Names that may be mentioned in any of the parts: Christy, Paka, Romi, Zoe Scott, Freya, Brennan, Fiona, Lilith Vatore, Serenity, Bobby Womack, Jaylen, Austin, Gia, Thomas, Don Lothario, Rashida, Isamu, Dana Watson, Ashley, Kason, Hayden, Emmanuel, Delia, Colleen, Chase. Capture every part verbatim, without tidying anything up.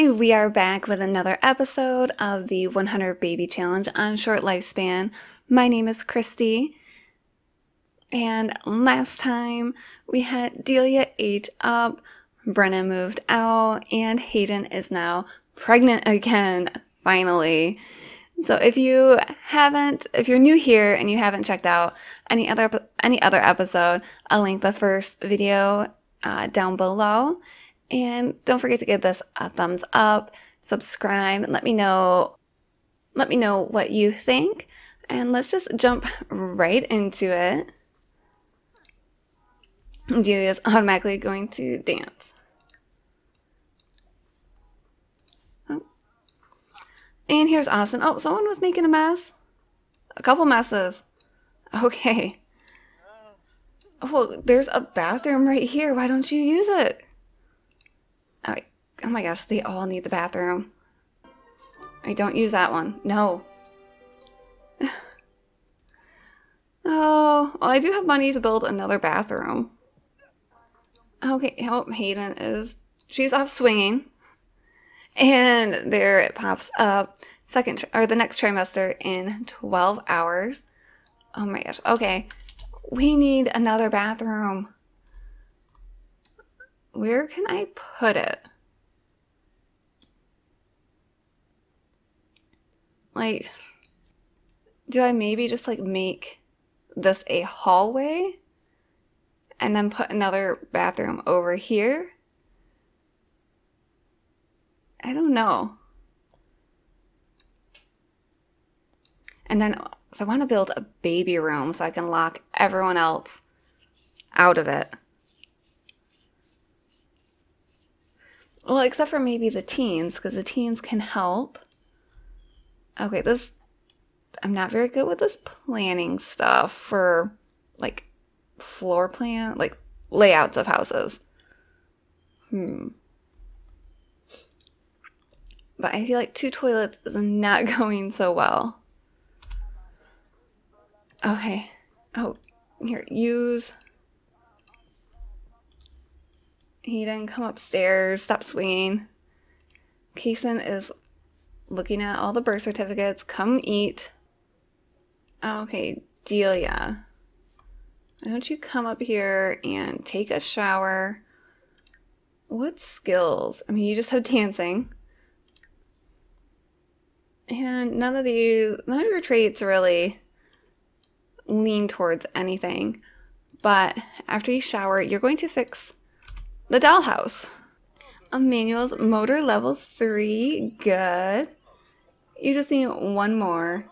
Hi, we are back with another episode of the one hundred Baby Challenge on Short Lifespan. My name is Christy, and last time we had Delia age up, Brennan moved out, and Hayden is now pregnant again, finally. So if you haven't, if you're new here and you haven't checked out any other any other episode, I'll link the first video uh, down below. And don't forget to give this a thumbs up, subscribe, and let me know, let me know what you think. And let's just jump right into it. Delia is automatically going to dance. Oh. And here's Austin. Oh, someone was making a mess. A couple messes. Okay. Well, there's a bathroom right here. Why don't you use it? Oh my gosh, they all need the bathroom. I don't use that one. No. Oh, well, I do have money to build another bathroom. Okay, oh, Hayden is... She's off swinging. And there it pops up. Second, or the next trimester in twelve hours. Oh my gosh, okay. We need another bathroom. Where can I put it? Like, do I maybe just like make this a hallway and then put another bathroom over here? I don't know. And then, so I want to build a baby room so I can lock everyone else out of it. Well, except for maybe the teens, because the teens can help. Okay, this, I'm not very good with this planning stuff for, like, floor plan, like, layouts of houses. Hmm. But I feel like two toilets is not going so well. Okay. Oh, here, use. He didn't come upstairs. Stop swinging. Kason is... looking at all the birth certificates. Come eat. Okay, Delia. Why don't you come up here and take a shower? What skills? I mean, you just have dancing. And none of these, none of your traits really lean towards anything. But after you shower, you're going to fix the dollhouse. Emmanuel's motor level three. Good. You just need one more.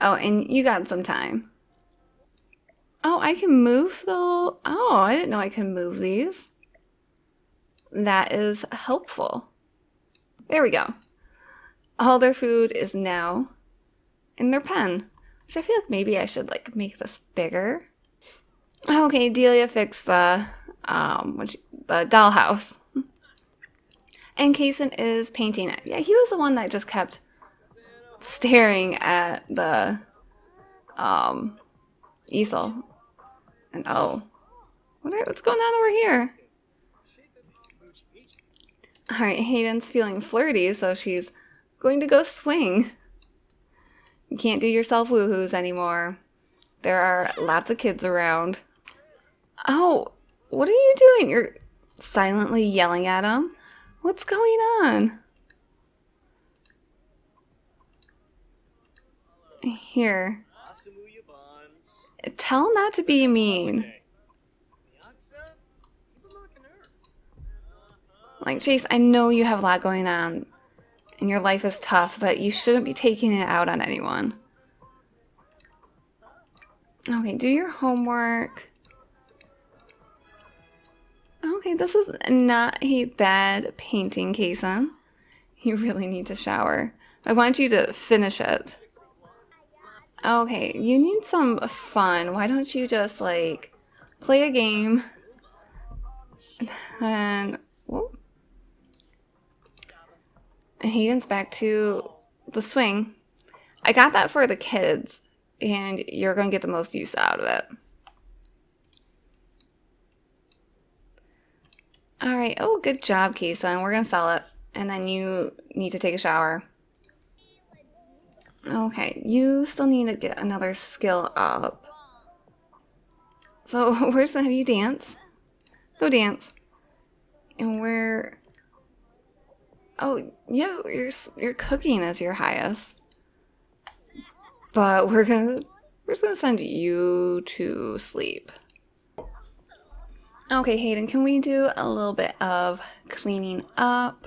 Oh, and you got some time. Oh, I can move the... Oh, I didn't know I could move these. That is helpful. There we go. All their food is now in their pen. Which I feel like maybe I should, like, make this bigger. Okay, Delia fixed the, um, what she, the dollhouse. And Kason is painting it. Yeah, he was the one that just kept staring at the um, easel. And oh, what are, what's going on over here? All right, Hayden's feeling flirty, so she's going to go swing. You can't do yourself woohoos anymore. There are lots of kids around. Oh, what are you doing? You're silently yelling at him. What's going on? Here. Tell not to be mean. Like, Chase, I know you have a lot going on and your life is tough, but you shouldn't be taking it out on anyone. Okay, do your homework. Okay, this is not a bad painting, Kason. You really need to shower. I want you to finish it. Okay, you need some fun. Why don't you just, like, play a game? And then... Whoop. And Hayden's back to the swing. I got that for the kids, and you're going to get the most use out of it. All right. Oh, good job, Kason. We're going to sell it. And then you need to take a shower. Okay. You still need to get another skill up. So we're just going to have you dance. Go dance. And we're... Oh, yeah. Your, your cooking is your highest. But we're going to... We're just going to send you to sleep. Okay, Hayden, can we do a little bit of cleaning up?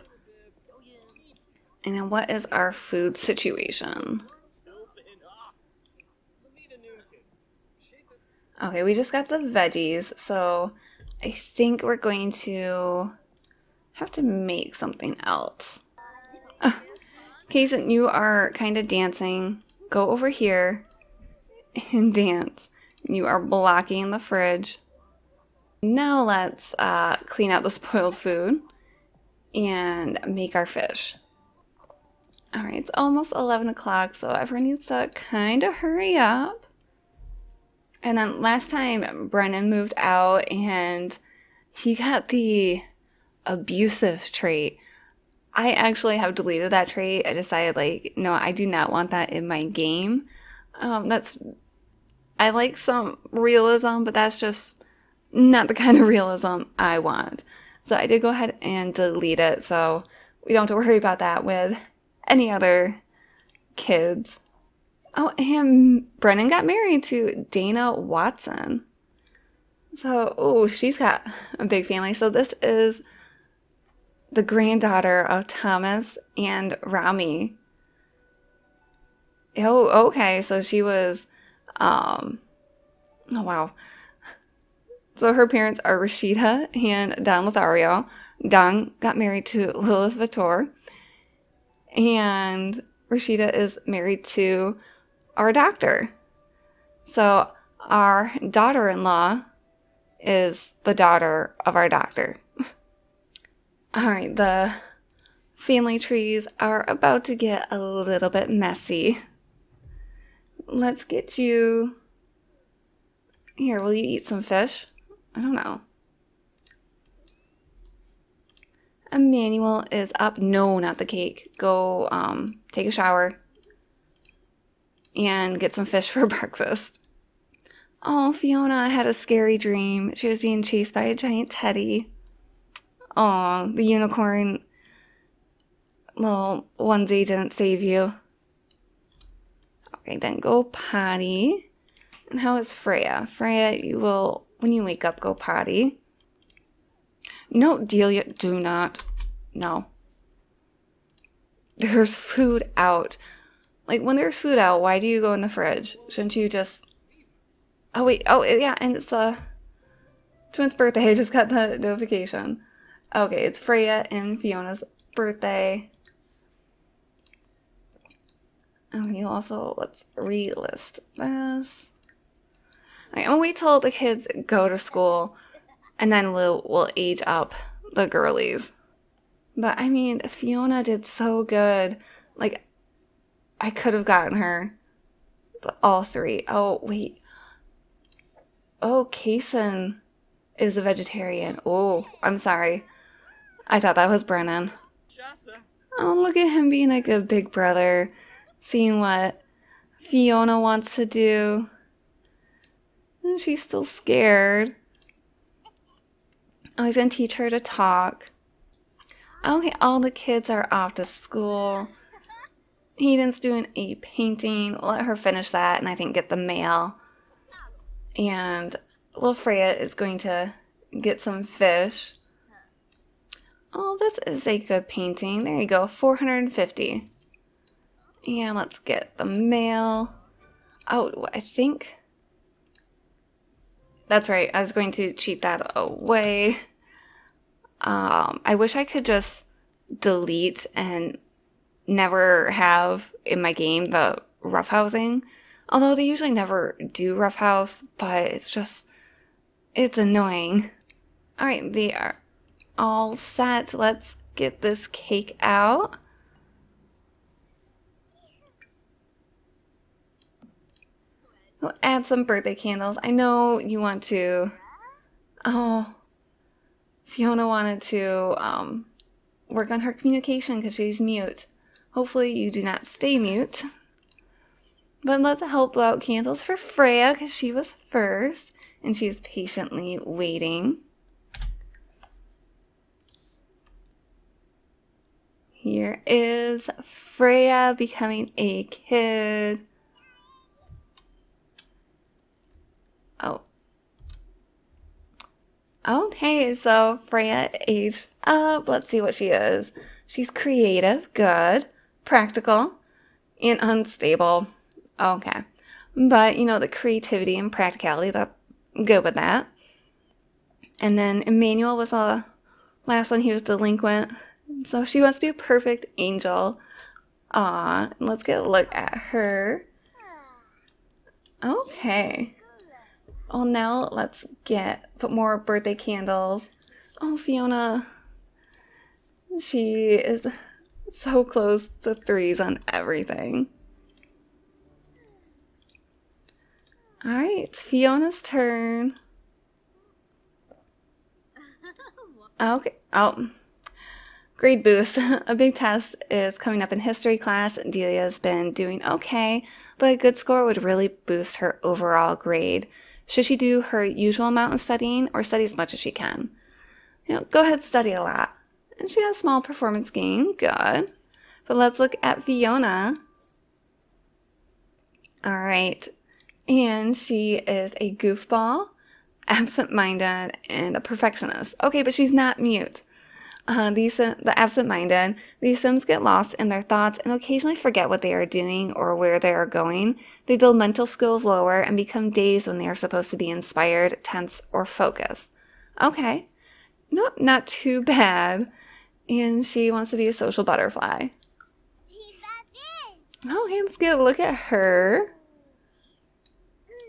And then what is our food situation? Okay, we just got the veggies, so I think we're going to have to make something else. Uh, Kason, you are kind of dancing. Go over here and dance. You are blocking the fridge. Now let's uh, clean out the spoiled food and make our fish. All right, it's almost eleven o'clock, so everyone needs to kind of hurry up. And then last time, Brennan moved out and he got the abusive trait. I actually have deleted that trait. I decided, like, no, I do not want that in my game. Um, that's, I like some realism, but that's just... not the kind of realism I want. So I did go ahead and delete it, so we don't have to worry about that with any other kids. Oh, and Brennan got married to Dana Watson. So, oh, she's got a big family. So this is the granddaughter of Thomas and Romi. Oh, okay, so she was, um, oh, wow. So her parents are Rashida and Don Lothario. Don got married to Lilith Vatore. And Rashida is married to our doctor. So our daughter-in-law is the daughter of our doctor. All right, the family trees are about to get a little bit messy. Let's get you... Here, will you eat some fish? I don't know. Emmanuel is up. No, not the cake. Go um, take a shower and get some fish for breakfast. Oh, Fiona had a scary dream. She was being chased by a giant teddy. Oh, the unicorn little onesie didn't save you. Okay, then go potty. And how is Freya? Freya, you will... when you wake up, go potty. No, Delia, do not. No. There's food out. Like, when there's food out, why do you go in the fridge? Shouldn't you just... Oh, wait. Oh, yeah, and it's uh, twin's birthday. I just got the notification. Okay, it's Freya and Fiona's birthday. And you also... let's relist this. I'm gonna wait till the kids go to school, and then we'll, we'll age up the girlies. But, I mean, Fiona did so good. Like, I could have gotten her all three. Oh, wait. Oh, Kason is a vegetarian. Oh, I'm sorry. I thought that was Brennan. Oh, look at him being like a big brother, seeing what Fiona wants to do. And she's still scared. Oh, he's going to teach her to talk. Okay, all the kids are off to school. Hayden's doing a painting. We'll let her finish that and I think get the mail. And little Freya is going to get some fish. Oh, this is a good painting. There you go, four hundred fifty. And let's get the mail. Oh, I think... that's right, I was going to cheat that away. Um, I wish I could just delete and never have in my game the roughhousing. Although they usually never do roughhouse, but it's just, it's annoying. All right, they are all set. Let's get this cake out. Add some birthday candles. I know you want to. Oh, Fiona wanted to um, work on her communication because she's mute. Hopefully you do not stay mute. But let's help blow out candles for Freya because she was first and she is patiently waiting. Here is Freya becoming a kid. Oh. Okay, so Freya aged up. Let's see what she is. She's creative, good, practical, and unstable. Okay. But, you know, the creativity and practicality, that's good with that. And then Emmanuel was the last one. He was delinquent. So she must be a perfect angel. Aw, let's get a look at her. Okay. Well, now let's get, put more birthday candles. Oh, Fiona. She is so close to threes on everything. All right, Fiona's turn. Okay. Oh. Grade boost. A big test is coming up in history class. Delia's been doing okay, but a good score would really boost her overall grade. Should she do her usual amount of studying or study as much as she can? You know, go ahead, study a lot. And she has a small performance gain. Good. But let's look at Fiona. All right. And she is a goofball, absent-minded, and a perfectionist. Okay, but she's not mute. Uh, these, the absent-minded, these Sims get lost in their thoughts and occasionally forget what they are doing or where they are going. They build mental skills lower and become dazed when they are supposed to be inspired, tense, or focused. Okay, nope, not too bad. And she wants to be a social butterfly. Oh, hey, let's get a look at her.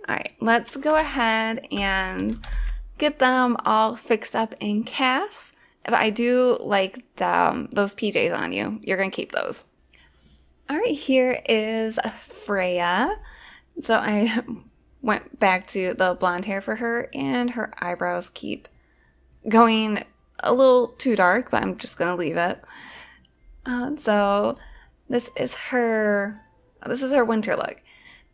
All right, let's go ahead and get them all fixed up in cast. But I do like the, um, those P Js on you. You're going to keep those. All right, here is Freya. So I went back to the blonde hair for her, and her eyebrows keep going a little too dark, but I'm just going to leave it. Uh, so this is her, this is her winter look.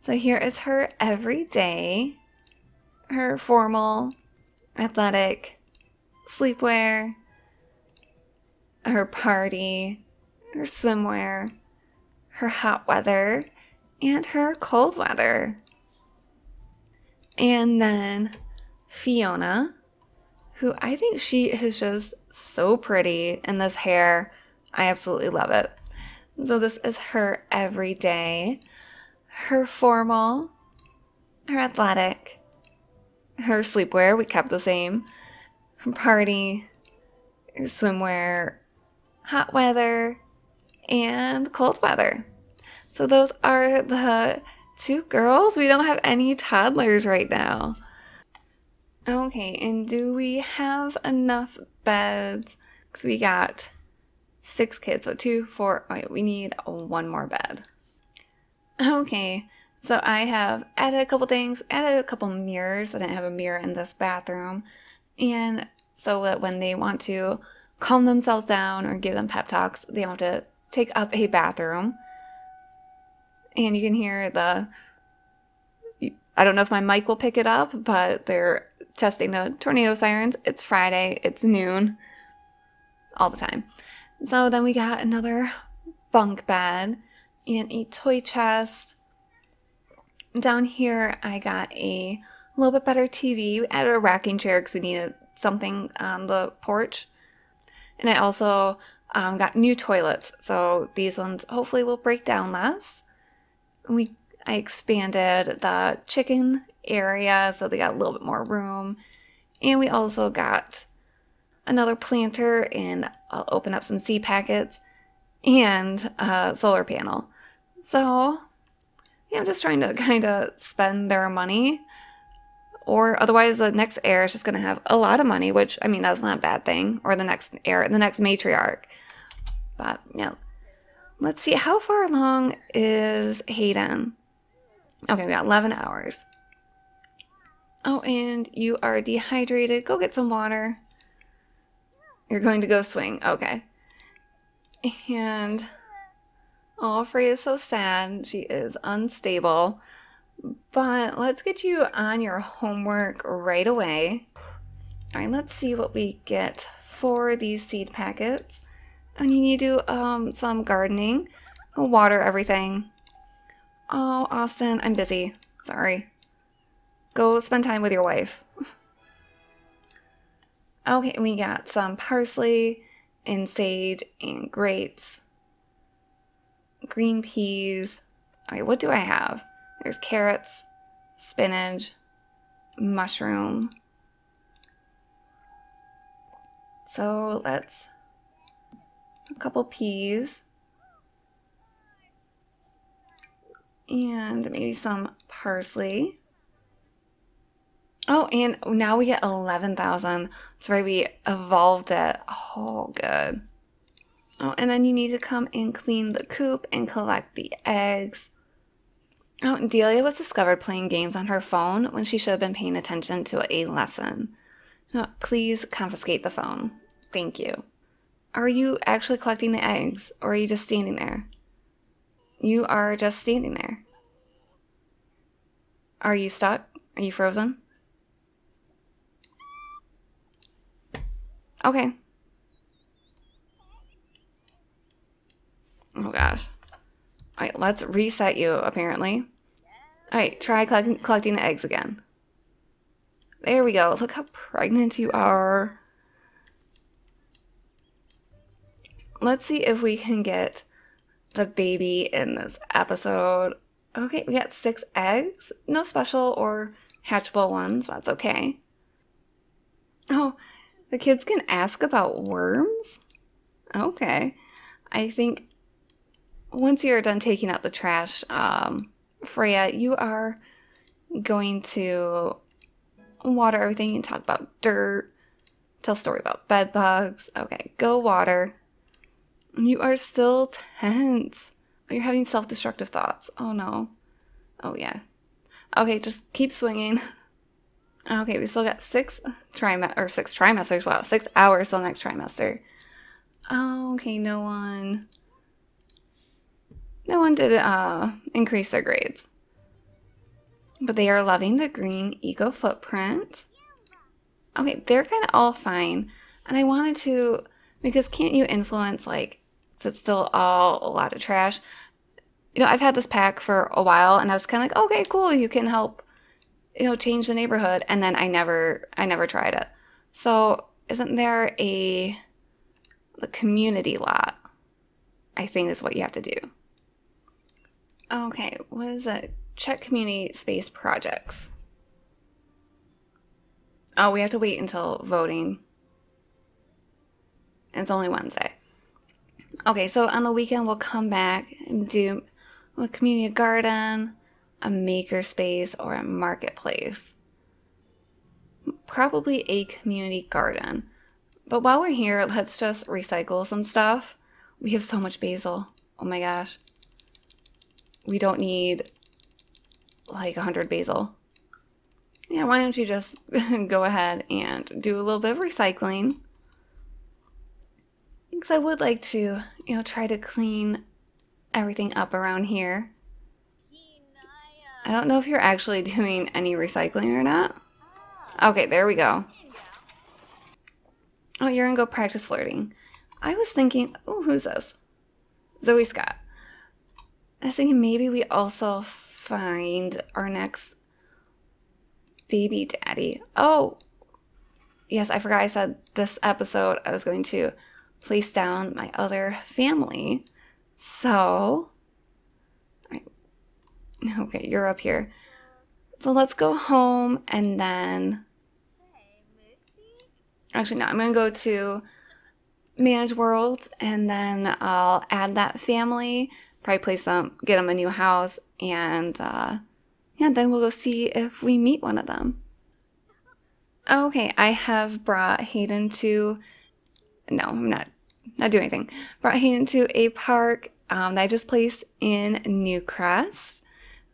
So here is her everyday, her formal, athletic, sleepwear, her party, her swimwear, her hot weather, and her cold weather. And then Fiona, who I think she is just so pretty in this hair. I absolutely love it. So this is her everyday, her formal, her athletic, her sleepwear, we kept the same, her party, her swimwear, hot weather, and cold weather. So those are the two girls. We don't have any toddlers right now. Okay, and do we have enough beds? Because we got six kids, so two, four, oh wait, we need one more bed. Okay, so I have added a couple things, added a couple mirrors. I didn't have a mirror in this bathroom. And so that when they want to calm themselves down or give them pep talks, they don't have to take up a bathroom. And you can hear the, I don't know if my mic will pick it up, but they're testing the tornado sirens. It's Friday, it's noon, all the time. So then we got another bunk bed and a toy chest. Down here I got a little bit better T V. We added a rocking chair because we needed something on the porch. And I also um, got new toilets, so these ones hopefully will break down less. We I expanded the chicken area, so they got a little bit more room. And we also got another planter, and I'll open up some seed packets, and a solar panel. So yeah, I'm just trying to kind of spend their money, or otherwise the next heir is just going to have a lot of money, which, I mean, that's not a bad thing. Or the next heir, the next matriarch. But, yeah. Let's see, how far along is Hayden? Okay, we got eleven hours. Oh, and you are dehydrated. Go get some water. You're going to go swing. Okay. And... oh, Freya is so sad. She is unstable. But let's get you on your homework right away. All right, let's see what we get for these seed packets. And you need to do um, some gardening. Go water everything. Oh, Austin, I'm busy. Sorry. Go spend time with your wife. Okay, we got some parsley and sage and grapes. Green peas. All right, what do I have? There's carrots, spinach, mushroom. So let's... a couple peas. And maybe some parsley. Oh, and now we get eleven thousand. That's right, we evolved it. Oh, good. Oh, and then you need to come and clean the coop and collect the eggs. Oh, and Delia was discovered playing games on her phone when she should have been paying attention to a lesson. No, please confiscate the phone. Thank you. Are you actually collecting the eggs, or are you just standing there? You are just standing there. Are you stuck? Are you frozen? Okay. Oh gosh. All right, let's reset you, apparently. All right, try collect collecting the eggs again. There we go. Look how pregnant you are. Let's see if we can get the baby in this episode. Okay, we got six eggs. No special or hatchable ones. That's okay. Oh, the kids can ask about worms? Okay. I think... once you're done taking out the trash, um, Freya, you are going to water everything and talk about dirt, tell a story about bed bugs. Okay, go water. You are still tense. You're having self-destructive thoughts. Oh, no. Oh, yeah. Okay, just keep swinging. Okay, we still got six trimesters, or six trimesters. Wow, six hours till next trimester. Okay, no one... no one did uh, increase their grades. But they are loving the green eco footprint. Okay, they're kind of all fine. And I wanted to, because can't you influence, like, so it's still all a lot of trash. You know, I've had this pack for a while, and I was kind of like, okay, cool, you can help, you know, change the neighborhood. And then I never, I never tried it. So isn't there a, a community lot, I think is what you have to do. Okay, what is that? Check community space projects. Oh, we have to wait until voting. It's only Wednesday. Okay, so on the weekend we'll come back and do a community garden, a makerspace, or a marketplace. Probably a community garden. But while we're here, let's just recycle some stuff. We have so much basil. Oh my gosh. We don't need, like, one hundred basil. Yeah, why don't you just go ahead and do a little bit of recycling? Because I would like to, you know, try to clean everything up around here. I don't know if you're actually doing any recycling or not. Okay, there we go. Oh, you're gonna go practice flirting. I was thinking, oh, who's this? Zoe Scott. I was thinking maybe we also find our next baby daddy. Oh, yes, I forgot I said this episode I was going to place down my other family. So, I, okay, you're up here. So let's go home and then, actually no, I'm going to go to Manage World and then I'll add that family. Probably place them, get them a new house, and uh, yeah, then we'll go see if we meet one of them. Okay, I have brought Hayden to, no, I'm not, not doing anything. Brought Hayden to a park um, that I just placed in Newcrest.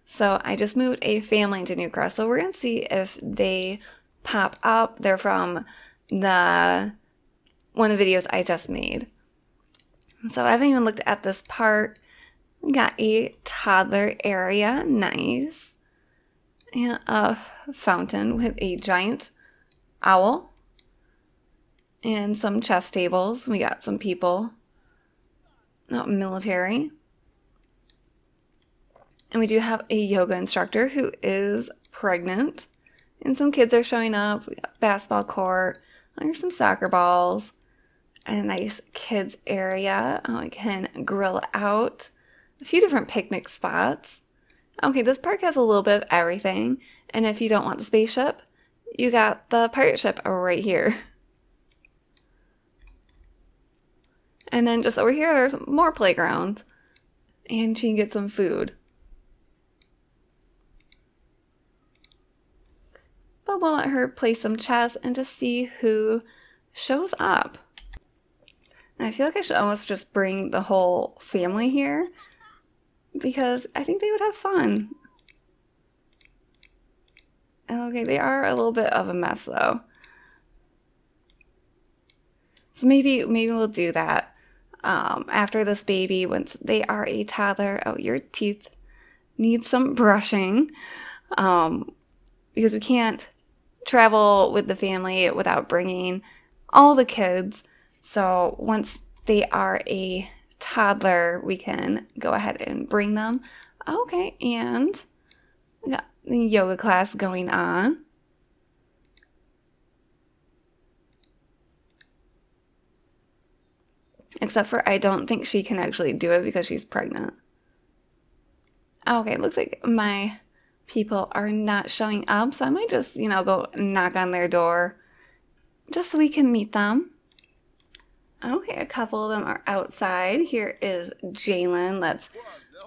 So I just moved a family into Newcrest. So we're going to see if they pop up. They're from the one of the videos I just made. So I haven't even looked at this part. We got a toddler area, nice. And a fountain with a giant owl. And some chess tables. We got some people. Not military. And we do have a yoga instructor who is pregnant. And some kids are showing up. We got basketball court. There's some soccer balls. And a nice kids area. Oh, we can grill out. A few different picnic spots. Okay, this park has a little bit of everything. And if you don't want the spaceship, you got the pirate ship right here. And then just over here, there's more playgrounds. And she can get some food. But we'll let her play some chess and just see who shows up. And I feel like I should almost just bring the whole family here, because I think they would have fun. Okay, they are a little bit of a mess though. So maybe maybe we'll do that um, after this baby, once they are a toddler. Oh, your teeth need some brushing, um, because we can't travel with the family without bringing all the kids. So once they are a toddler, we can go ahead and bring them. Okay, and we got the yoga class going on. Except for I don't think she can actually do it because she's pregnant. Okay, looks like my people are not showing up, so I might just, you know, go knock on their door just so we can meet them. Okay, a couple of them are outside. Here is Jaylen. That's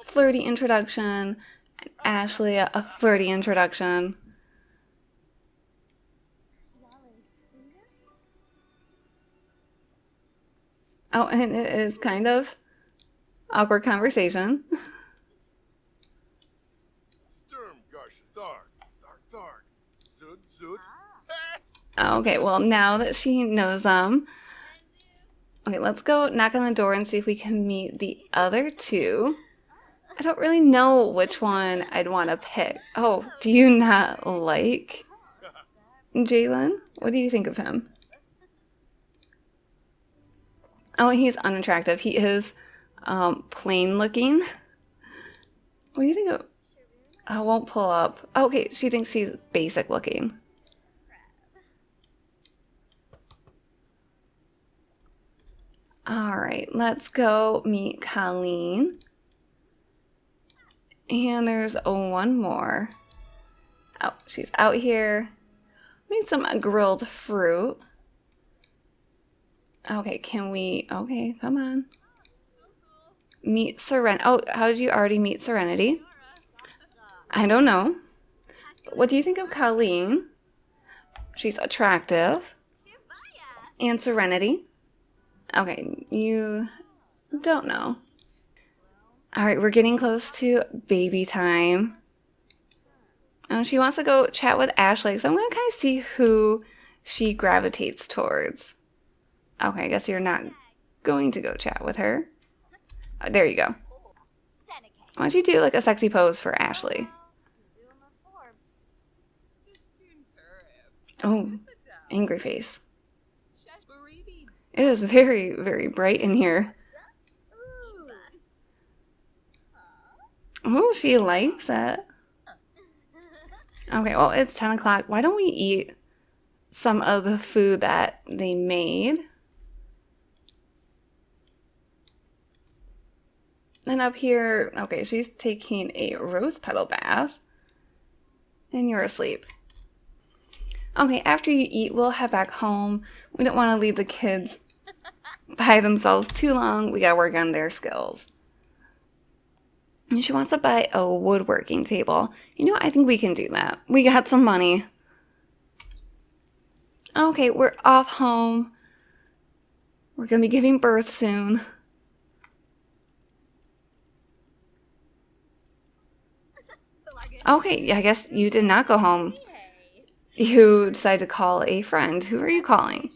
flirty introduction. And Ashley, a flirty introduction. Oh, and it is kind of awkward conversation. Okay, well, now that she knows them, okay, let's go knock on the door and see if we can meet the other two. I don't really know which one I'd want to pick. Oh, do you not like Jaylen? What do you think of him? Oh, he's unattractive. He is um, plain looking. What do you think of... I won't pull up. Oh, okay, she thinks she's basic looking. All right, let's go meet Colleen. And there's one more. Oh, she's out here. Need some grilled fruit. Okay, can we... Okay, come on. Meet Seren... Oh, how did you already meet Serenity? I don't know. But what do you think of Colleen? She's attractive. And Serenity. Okay, you don't know. All right, we're getting close to baby time. And she wants to go chat with Ashley, so I'm going to kind of see who she gravitates towards. Okay, I guess you're not going to go chat with her. Oh, there you go. Why don't you do like a sexy pose for Ashley? Oh, angry face. It is very, very bright in here. Oh, she likes it. Okay, well, it's ten o'clock. Why don't we eat some of the food that they made? And up here, okay, she's taking a rose petal bath. And you're asleep. Okay, after you eat, we'll head back home. We don't want to leave the kids by themselves too long. We gotta work on their skills. And she wants to buy a woodworking table. You know what? I think we can do that. We got some money. Okay, we're off home. We're gonna be giving birth soon. Okay, I guess you did not go home. You decided to call a friend. Who are you calling?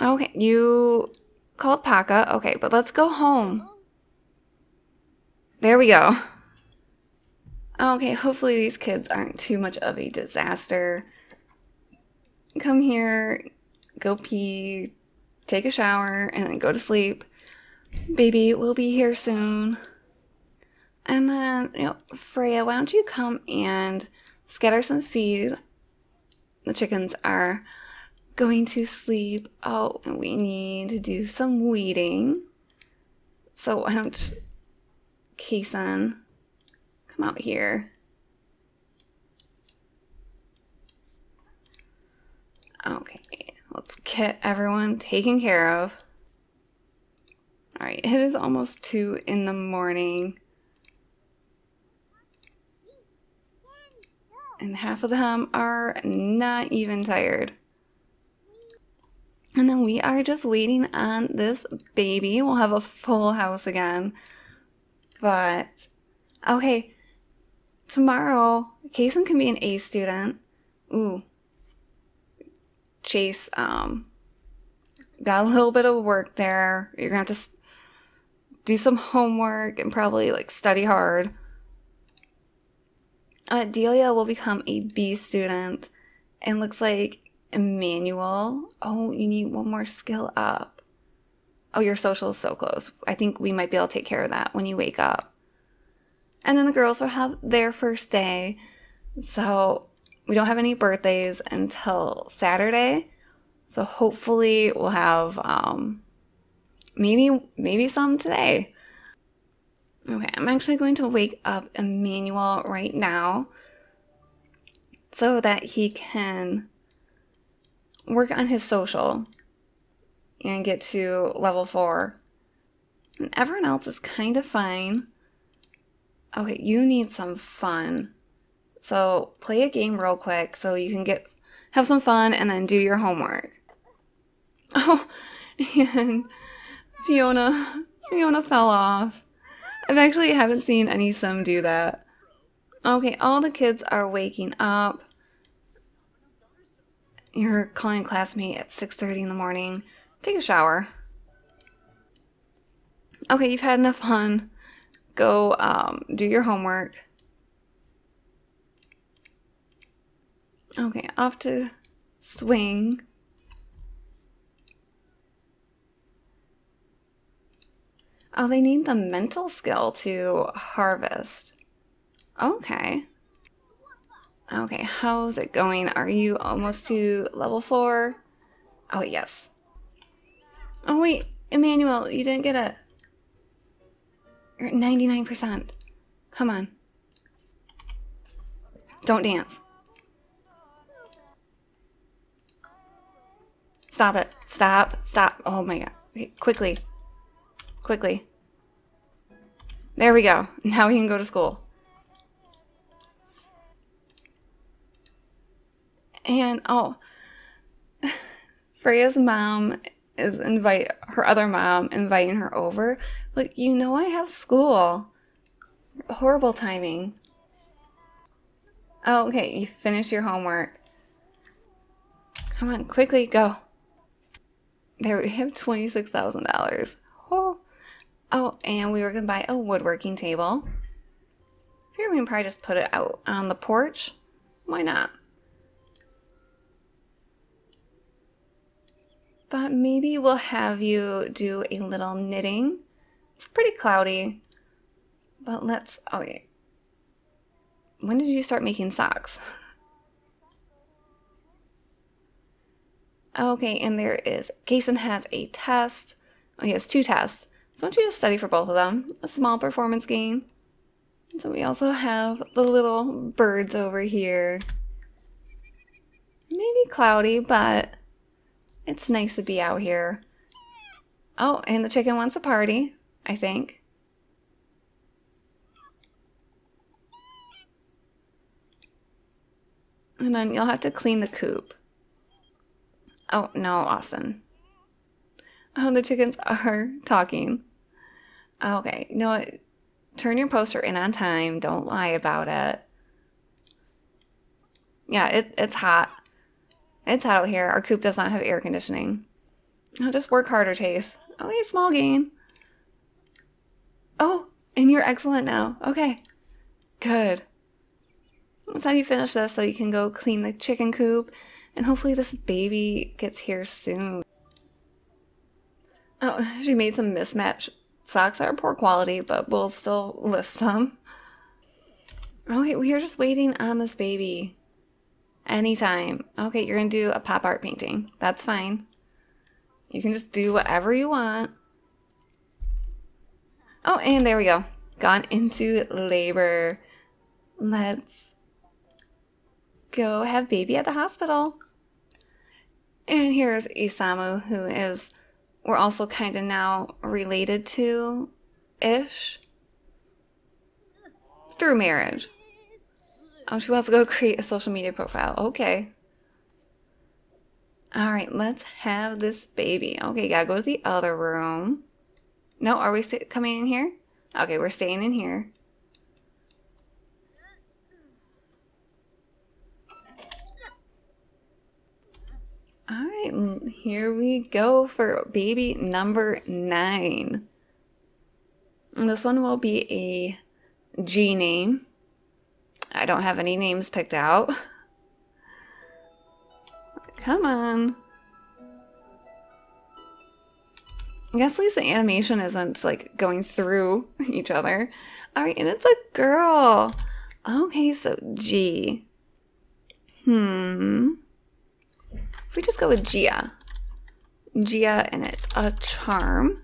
Okay, you called Paka. Okay, but let's go home. There we go. Okay, hopefully these kids aren't too much of a disaster. Come here, go pee, take a shower, and then go to sleep. Baby, we'll be here soon. And then, you know, Freya, why don't you come and scatter some feed? The chickens are going to sleep. Oh, and we need to do some weeding. So why don't Kason come out here? Okay, let's get everyone taken care of. All right, it is almost two in the morning. And half of them are not even tired. And then we are just waiting on this baby. We'll have a full house again. But, okay, tomorrow, Kason can be an A student. Ooh. Chase, um, got a little bit of work there. You're going to have to do some homework and probably, like, study hard. Uh, Delia will become a B student, and looks like Emmanuel. Oh, you need one more skill up. Oh, your social is so close. I think we might be able to take care of that when you wake up. And then the girls will have their first day. So we don't have any birthdays until Saturday. So hopefully we'll have um, maybe maybe some today. Okay, I'm actually going to wake up Emmanuel right now so that he can work on his social and get to level four. And everyone else is kind of fine. Okay, you need some fun. So play a game real quick so you can get have some fun and then do your homework. Oh, and Fiona, Fiona fell off. I've actually haven't seen any some do that. Okay, all the kids are waking up. You're calling a classmate at six thirty in the morning. Take a shower. Okay, you've had enough fun. Go um, do your homework. Okay, off to swing. Oh, they need the mental skill to harvest. Okay. Okay, how's it going? Are you almost to level four? Oh, yes. Oh, wait, Emmanuel, you didn't get a... You're at ninety-nine percent. Come on. Don't dance. Stop it. Stop. Stop. Oh, my God. Okay, quickly. Quickly. There we go. Now we can go to school. And, oh, Freya's mom is invite her other mom inviting her over. Like, you know I have school. Horrible timing. Oh, okay, you finished your homework. Come on, quickly, go. There, we have twenty-six thousand dollars. Oh. Oh, and we were going to buy a woodworking table. Here we can probably just put it out on the porch. Why not? But maybe we'll have you do a little knitting. It's pretty cloudy. But let's... Okay. When did you start making socks? Okay, and there is... Kason has a test. Oh, he has two tests. So why don't you just study for both of them? A small performance gain. And so we also have the little birds over here. Maybe cloudy, but it's nice to be out here. Oh, and the chicken wants a party, I think. And then you'll have to clean the coop. Oh, no, Austin. Oh, the chickens are talking. Okay, you know what? Turn your poster in on time. Don't lie about it. Yeah, it, it's hot. It's hot out here. Our coop does not have air conditioning. No, just work harder, Chase. Okay, small gain. Oh, and you're excellent now. Okay. Good. Let's have you finish this so you can go clean the chicken coop. And hopefully this baby gets here soon. Oh, she made some mismatched socks that are poor quality, but we'll still list them. Okay, we are just waiting on this baby. Anytime. Okay, you're going to do a pop art painting. That's fine. You can just do whatever you want. Oh, and there we go. Gone into labor. Let's go have baby at the hospital. And here's Isamu, who is, we're also kind of now related to-ish. Through marriage. Oh, she wants to go create a social media profile. Okay. All right, let's have this baby. Okay, gotta go to the other room. No, are we coming in here? Okay, we're staying in here. All right, here we go for baby number nine. And this one will be a G name. I don't have any names picked out. Come on. I guess at least the animation isn't like going through each other. All right, and it's a girl. Okay, so G. Hmm. If we just go with Gia. Gia, and it's a charm.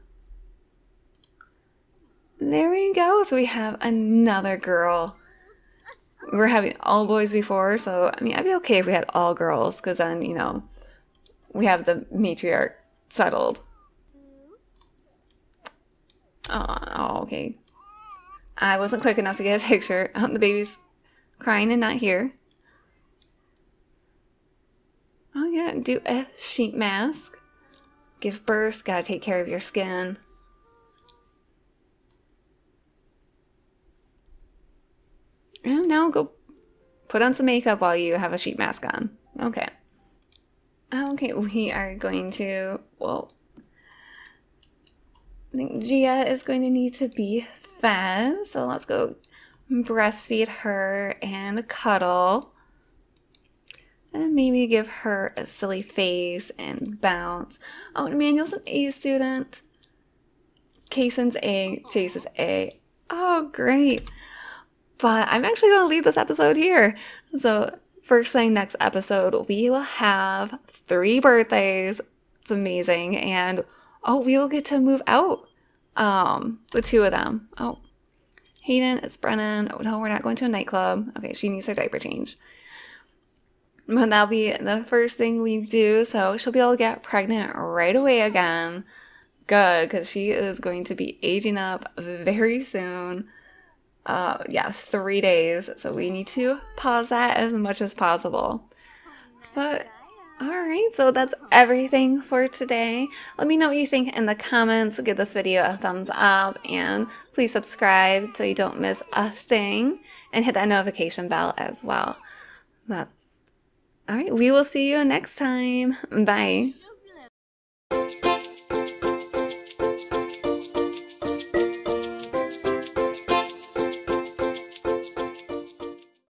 There we go. So we have another girl. We were having all boys before, so I mean, I'd be okay if we had all girls, because then, you know, we have the matriarch settled. Oh, okay. I wasn't quick enough to get a picture. Um, the baby's crying and not here. Oh, yeah, do a sheet mask. Give birth, gotta take care of your skin. And now go put on some makeup while you have a sheet mask on. Okay. Okay, we are going to, well, I think Gia is going to need to be fed. So let's go breastfeed her and cuddle. And maybe give her a silly face and bounce. Oh, and Emmanuel's an A student. Kason's A, Chase is A. Oh, great. But I'm actually going to leave this episode here. So first thing next episode, we will have three birthdays. It's amazing. And, oh, we will get to move out. Um, the two of them. Oh, Hayden, it's Brennan. Oh, no, we're not going to a nightclub. Okay, she needs her diaper change. But that'll be the first thing we do. So she'll be able to get pregnant right away again. Good, because she is going to be aging up very soon. Uh, yeah, three days. So we need to pause that as much as possible. But, all right, so that's everything for today. Let me know what you think in the comments. Give this video a thumbs up and please subscribe so you don't miss a thing. And hit that notification bell as well. But, all right, we will see you next time. Bye.